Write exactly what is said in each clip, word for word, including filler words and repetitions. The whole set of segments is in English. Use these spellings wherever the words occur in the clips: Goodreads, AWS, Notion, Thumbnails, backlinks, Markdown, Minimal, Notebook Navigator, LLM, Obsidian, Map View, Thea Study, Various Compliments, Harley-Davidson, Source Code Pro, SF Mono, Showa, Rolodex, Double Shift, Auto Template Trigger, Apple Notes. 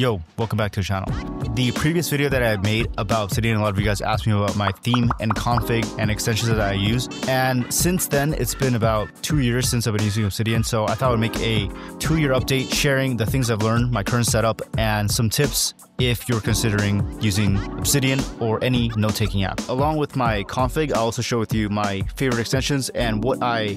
Yo, welcome back to the channel. The previous video that I made about Obsidian, a lot of you guys asked me about my theme and config and extensions that I use. And since then, it's been about two years since I've been using Obsidian. So I thought I would make a two-year update sharing the things I've learned, my current setup, and some tips if you're considering using Obsidian or any note-taking app. Along with my config, I'll also share with you my favorite extensions and what I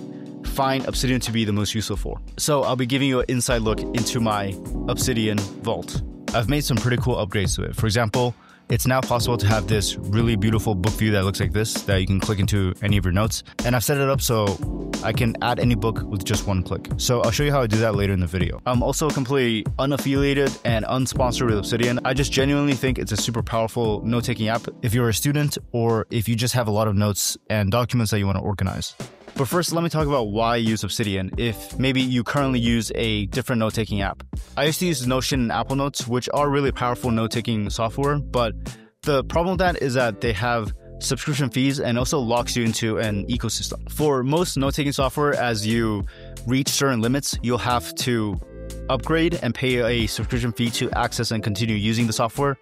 find Obsidian to be the most useful for. So I'll be giving you an inside look into my Obsidian vault. I've made some pretty cool upgrades to it. For example, it's now possible to have this really beautiful book view that looks like this, that you can click into any of your notes. And I've set it up so I can add any book with just one click. So I'll show you how I do that later in the video. I'm also completely unaffiliated and unsponsored with Obsidian. I just genuinely think it's a super powerful note-taking app if you're a student or if you just have a lot of notes and documents that you want to organize. But first, let me talk about why I use Obsidian if maybe you currently use a different note-taking app. I used to use Notion and Apple Notes, which are really powerful note-taking software, but the problem with that is that they have subscription fees and also locks you into an ecosystem. For most note-taking software, as you reach certain limits, you'll have to upgrade and pay a subscription fee to access and continue using the software,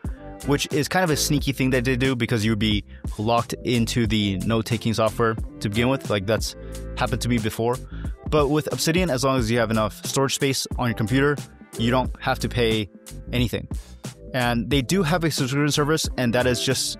which is kind of a sneaky thing that they do because you would be locked into the note-taking software to begin with. Like, that's happened to me before. But with Obsidian, as long as you have enough storage space on your computer, you don't have to pay anything. And they do have a subscription service, and that is just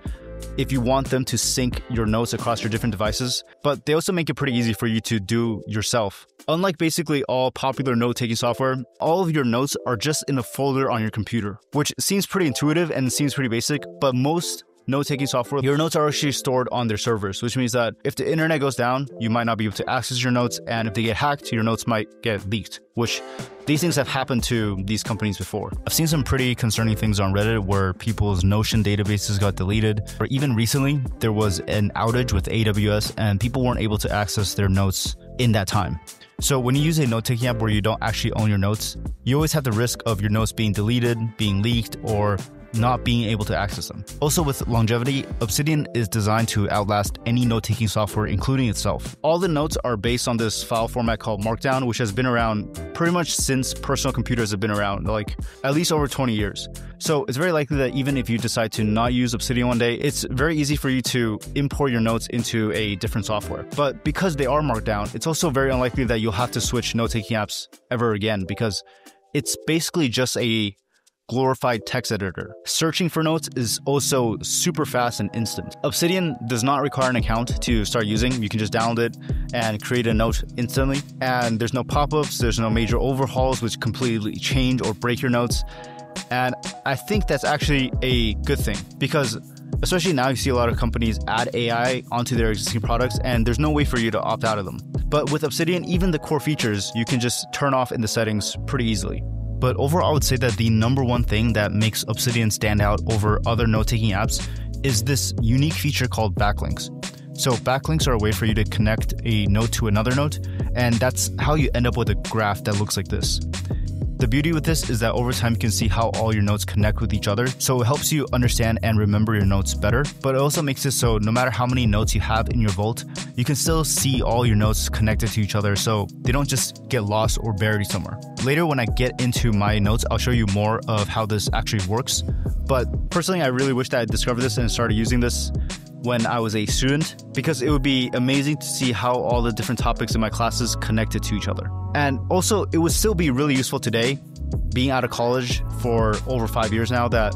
if you want them to sync your notes across your different devices. But they also make it pretty easy for you to do yourself. Unlike basically all popular note-taking software, all of your notes are just in a folder on your computer, which seems pretty intuitive and seems pretty basic, but most note-taking software, your notes are actually stored on their servers, which means that if the internet goes down, you might not be able to access your notes, and if they get hacked, your notes might get leaked, which these things have happened to these companies before. I've seen some pretty concerning things on Reddit where people's Notion databases got deleted, or even recently, there was an outage with A W S and people weren't able to access their notes in that time. So when you use a note-taking app where you don't actually own your notes, you always have the risk of your notes being deleted, being leaked, or not being able to access them. Also with longevity, Obsidian is designed to outlast any note-taking software, including itself. All the notes are based on this file format called Markdown, which has been around pretty much since personal computers have been around, like at least over twenty years. So it's very likely that even if you decide to not use Obsidian one day, it's very easy for you to import your notes into a different software. But because they are Markdown, it's also very unlikely that you'll have to switch note-taking apps ever again, because it's basically just a glorified text editor. Searching for notes is also super fast and instant. Obsidian does not require an account to start using. You can just download it and create a note instantly. And there's no pop-ups, there's no major overhauls which completely change or break your notes. And I think that's actually a good thing, because especially now you see a lot of companies add A I onto their existing products and there's no way for you to opt out of them. But with Obsidian, even the core features, you can just turn off in the settings pretty easily. But overall, I would say that the number one thing that makes Obsidian stand out over other note-taking apps is this unique feature called backlinks. So backlinks are a way for you to connect a note to another note, and that's how you end up with a graph that looks like this. The beauty with this is that over time, you can see how all your notes connect with each other. So it helps you understand and remember your notes better, but it also makes it so no matter how many notes you have in your vault, you can still see all your notes connected to each other, so they don't just get lost or buried somewhere. Later, when I get into my notes, I'll show you more of how this actually works. But personally, I really wish that I discovered this and started using this when I was a student, because it would be amazing to see how all the different topics in my classes connected to each other. And also, it would still be really useful today, being out of college for over five years now, that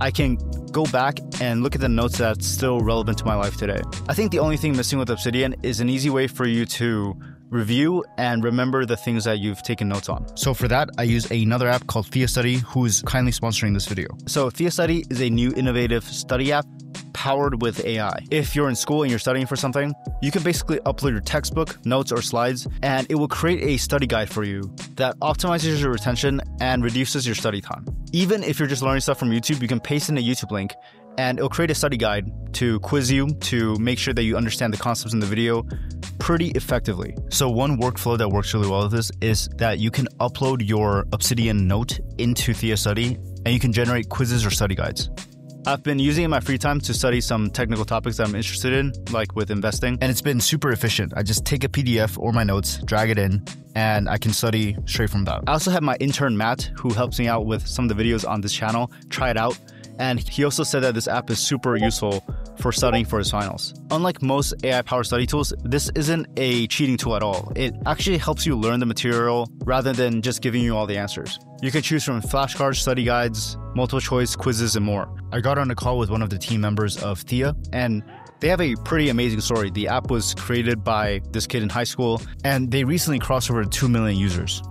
I can go back and look at the notes that's still relevant to my life today. I think the only thing missing with Obsidian is an easy way for you to review and remember the things that you've taken notes on. So for that, I use another app called Thea Study, who is kindly sponsoring this video. So Thea Study is a new innovative study app powered with A I. If you're in school and you're studying for something, you can basically upload your textbook, notes, or slides, and it will create a study guide for you that optimizes your retention and reduces your study time. Even if you're just learning stuff from YouTube, you can paste in a YouTube link and it'll create a study guide to quiz you to make sure that you understand the concepts in the video pretty effectively. So one workflow that works really well with this is that you can upload your Obsidian note into Thea Study and you can generate quizzes or study guides. I've been using it in my free time to study some technical topics that I'm interested in, like with investing. And it's been super efficient. I just take a P D F or my notes, drag it in, and I can study straight from that. I also have my intern, Matt, who helps me out with some of the videos on this channel. Try it out. And he also said that this app is super useful for studying for his finals. Unlike most A I-powered study tools, this isn't a cheating tool at all. It actually helps you learn the material rather than just giving you all the answers. You can choose from flashcards, study guides, multiple choice, quizzes, and more. I got on a call with one of the team members of Thea, and they have a pretty amazing story. The app was created by this kid in high school, and they recently crossed over two million users.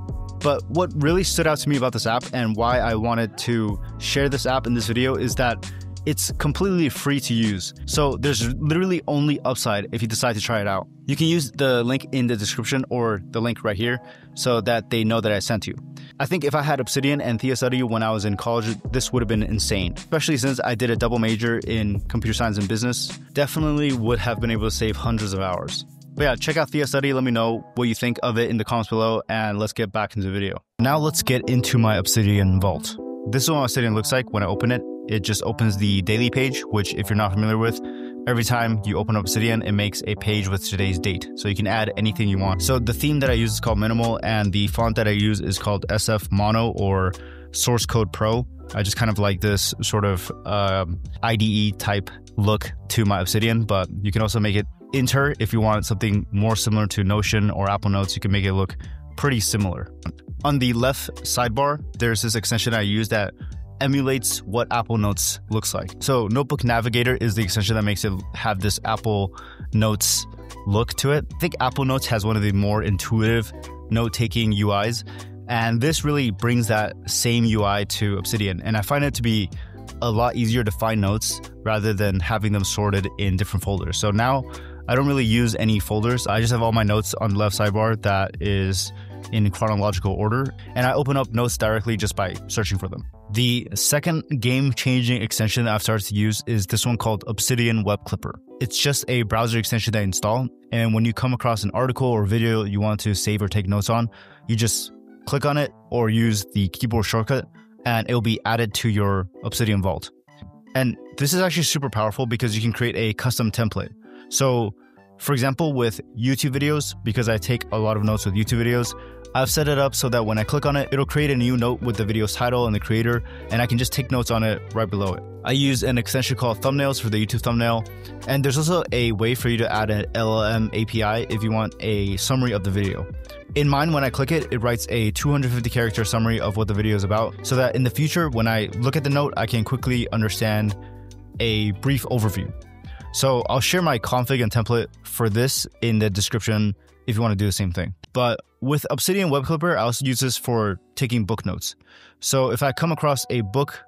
But what really stood out to me about this app and why I wanted to share this app in this video is that it's completely free to use. So there's literally only upside if you decide to try it out. You can use the link in the description or the link right here so that they know that I sent you. I think if I had Obsidian and Thea Study when I was in college, this would have been insane, especially since I did a double major in computer science and business. Definitely would have been able to save hundreds of hours. But yeah, check out Thea Study. Let me know what you think of it in the comments below, and let's get back into the video. Now let's get into my Obsidian vault. This is what my Obsidian looks like when I open it. It just opens the daily page, which if you're not familiar with, every time you open Obsidian, it makes a page with today's date. So you can add anything you want. So the theme that I use is called Minimal, and the font that I use is called S F Mono or Source Code Pro. I just kind of like this sort of um, I D E type look to my Obsidian, but you can also make it Inter, if you want something more similar to Notion or Apple Notes, you can make it look pretty similar. On the left sidebar, there's this extension I use that emulates what Apple Notes looks like. So Notebook Navigator is the extension that makes it have this Apple Notes look to it. I think Apple Notes has one of the more intuitive note-taking U Is, and this really brings that same U I to Obsidian, and I find it to be a lot easier to find notes rather than having them sorted in different folders. So now I don't really use any folders. I just have all my notes on the left sidebar that is in chronological order, and I open up notes directly just by searching for them. The second game-changing extension that I've started to use is this one called Obsidian Web Clipper. It's just a browser extension that I install, and when you come across an article or video you want to save or take notes on, you just click on it or use the keyboard shortcut, and it'll be added to your Obsidian vault. And this is actually super powerful because you can create a custom template. So for example, with YouTube videos, because I take a lot of notes with YouTube videos, I've set it up so that when I click on it, it'll create a new note with the video's title and the creator, and I can just take notes on it right below it. I use an extension called Thumbnails for the YouTube thumbnail, and there's also a way for you to add an L L M A P I if you want a summary of the video. In mine, when I click it, it writes a two hundred fifty character summary of what the video is about, so that in the future, when I look at the note, I can quickly understand a brief overview. So I'll share my config and template for this in the description if you want to do the same thing. But with Obsidian Web Clipper, I also use this for taking book notes. So if I come across a book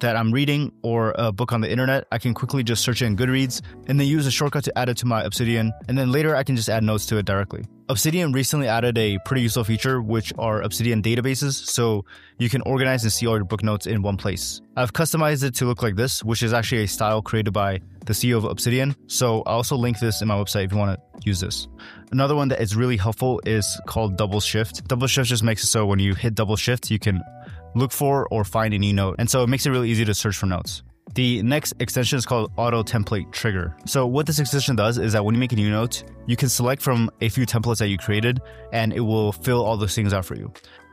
that I'm reading or a book on the internet, I can quickly just search it in Goodreads and then use a shortcut to add it to my Obsidian. And then later I can just add notes to it directly. Obsidian recently added a pretty useful feature, which are Obsidian databases. So you can organize and see all your book notes in one place. I've customized it to look like this, which is actually a style created by the C E O of Obsidian. So I'll also link this in my website if you want to use this. Another one that is really helpful is called Double Shift. Double Shift just makes it so when you hit Double Shift, you can look for or find any note. And so it makes it really easy to search for notes. The next extension is called Auto Template Trigger. So what this extension does is that when you make a new note, you can select from a few templates that you created, and it will fill all those things out for you.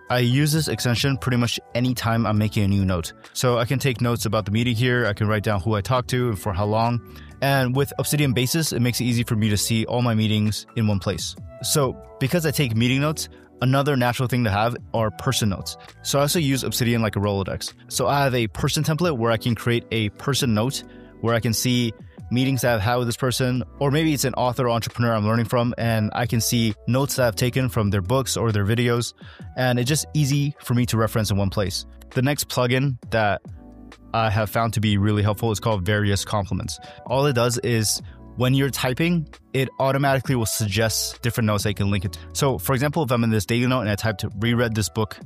I use this extension pretty much any time I'm making a new note. So I can take notes about the meeting here, I can write down who I talked to and for how long. And with Obsidian Basis, it makes it easy for me to see all my meetings in one place. So because I take meeting notes, another natural thing to have are person notes. So I also use Obsidian like a Rolodex. So I have a person template where I can create a person note where I can see meetings that I've had with this person, or maybe it's an author or entrepreneur I'm learning from, and I can see notes that I've taken from their books or their videos, and it's just easy for me to reference in one place. The next plugin that I have found to be really helpful is called Various Compliments. All it does is when you're typing, it automatically will suggest different notes that you can link it to. So for example, if I'm in this daily note and I typed reread this book,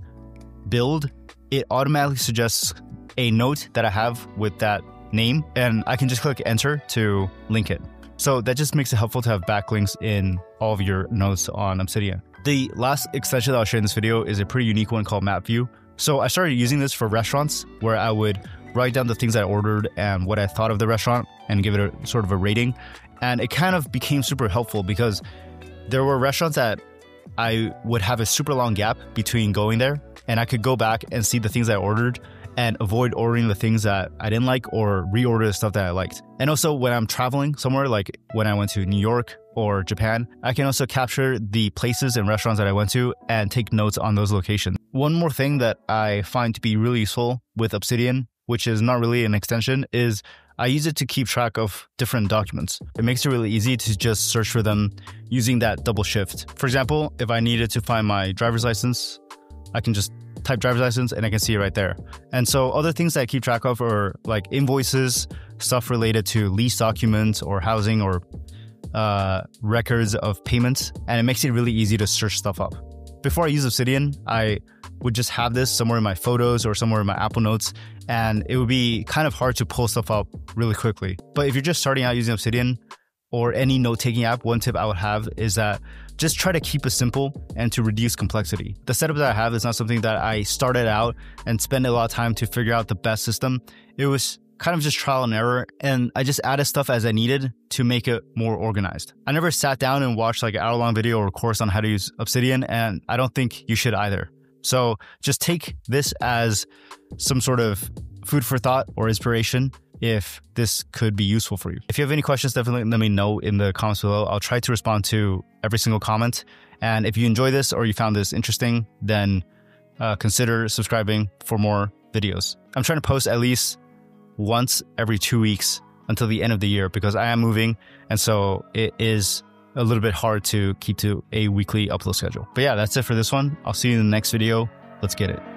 build, it automatically suggests a note that I have with that name, and I can just click enter to link it. So that just makes it helpful to have backlinks in all of your notes on Obsidian. The last extension that I'll share in this video is a pretty unique one called Map View. So I started using this for restaurants where I would write down the things I ordered and what I thought of the restaurant and give it a sort of a rating. And it kind of became super helpful because there were restaurants that I would have a super long gap between going there, and I could go back and see the things I ordered and avoid ordering the things that I didn't like or reorder the stuff that I liked. And also when I'm traveling somewhere, like when I went to New York or Japan, I can also capture the places and restaurants that I went to and take notes on those locations. One more thing that I find to be really useful with Obsidian, which is not really an extension, is I use it to keep track of different documents. It makes it really easy to just search for them using that double shift. For example, if I needed to find my driver's license, I can just type driver's license and I can see it right there. And so other things that I keep track of are like invoices, stuff related to lease documents or housing or uh, records of payments. And it makes it really easy to search stuff up. Before I use Obsidian, I would just have this somewhere in my photos or somewhere in my Apple Notes, and it would be kind of hard to pull stuff up really quickly. But if you're just starting out using Obsidian or any note-taking app, one tip I would have is that just try to keep it simple and to reduce complexity. The setup that I have is not something that I started out and spent a lot of time to figure out the best system. It was kind of just trial and error, and I just added stuff as I needed to make it more organized. I never sat down and watched like an hour-long video or course on how to use Obsidian, and I don't think you should either. So just take this as some sort of food for thought or inspiration if this could be useful for you. If you have any questions, definitely let me know in the comments below. I'll try to respond to every single comment. And if you enjoy this or you found this interesting, then uh, consider subscribing for more videos. I'm trying to post at least once every two weeks until the end of the year because I am moving. And so it is a little bit hard to keep to a weekly upload schedule. But yeah, that's it for this one. I'll see you in the next video. Let's get it.